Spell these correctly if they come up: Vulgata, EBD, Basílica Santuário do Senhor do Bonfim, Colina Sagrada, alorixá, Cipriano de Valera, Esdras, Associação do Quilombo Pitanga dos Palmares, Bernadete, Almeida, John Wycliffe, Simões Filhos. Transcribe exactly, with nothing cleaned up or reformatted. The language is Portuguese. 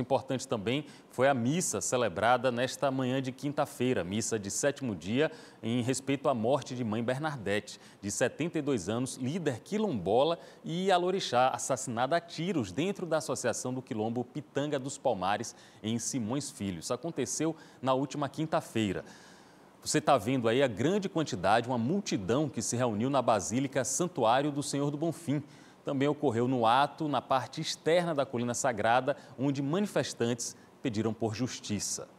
Importante também foi a missa celebrada nesta manhã de quinta-feira, missa de sétimo dia, em respeito à morte de mãe Bernadete, de setenta e dois anos, líder quilombola e alorixá, assassinada a tiros dentro da Associação do Quilombo Pitanga dos Palmares, em Simões Filhos. Aconteceu na última quinta-feira. Você está vendo aí a grande quantidade, uma multidão que se reuniu na Basílica Santuário do Senhor do Bonfim. Também ocorreu no ato, na parte externa da Colina Sagrada, onde manifestantes pediram por justiça.